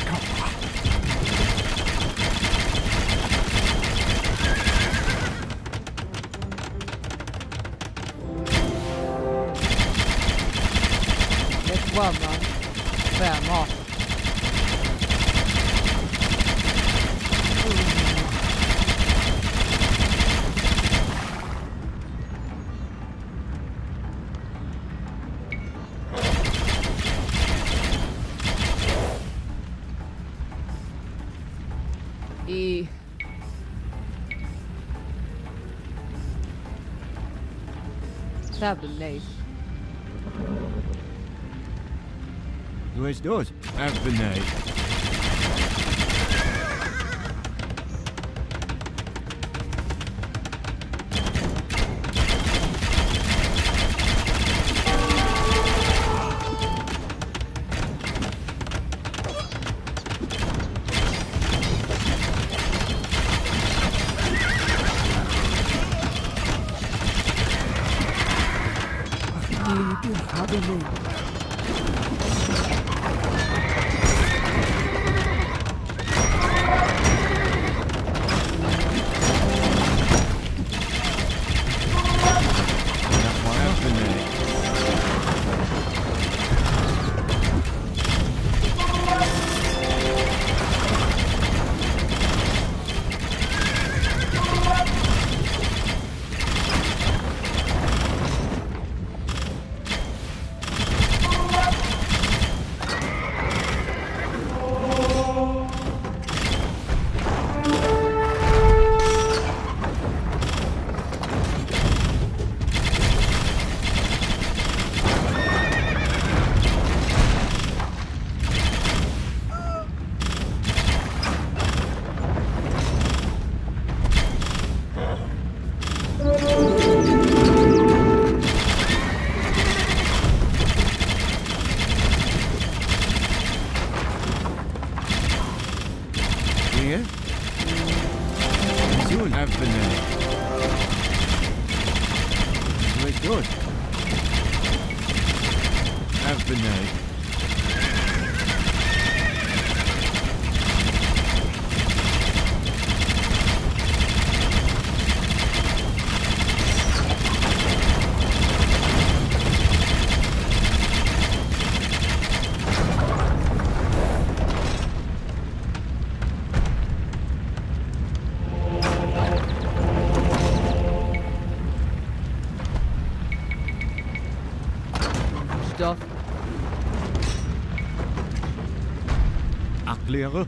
Well, man. Fair enough. That'd be nice. Doors, doors. Avenay. I need to have a look. Thank you. the night. Erkläre.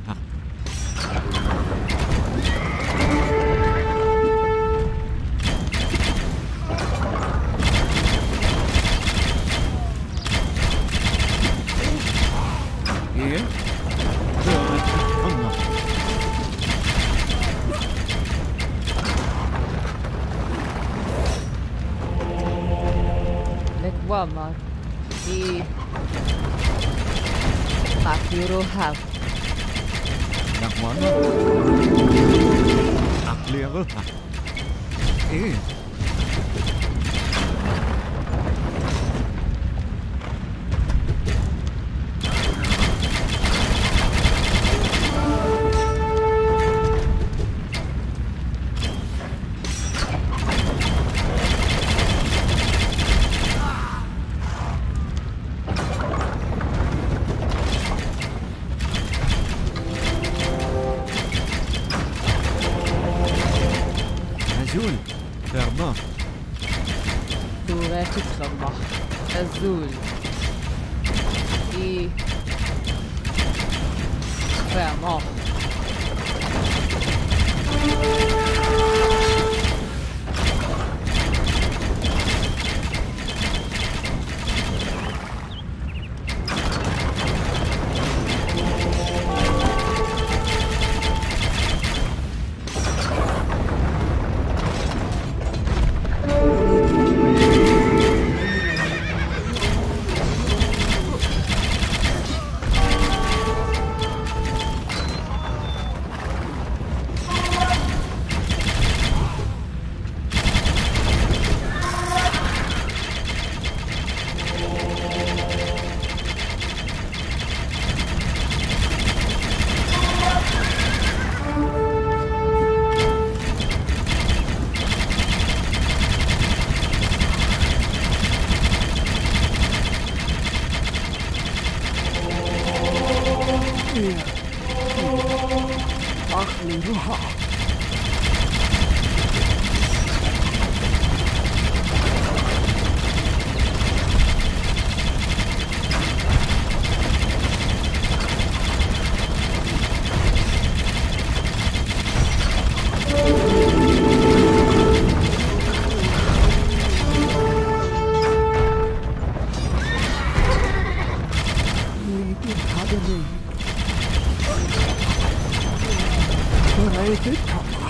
Good call.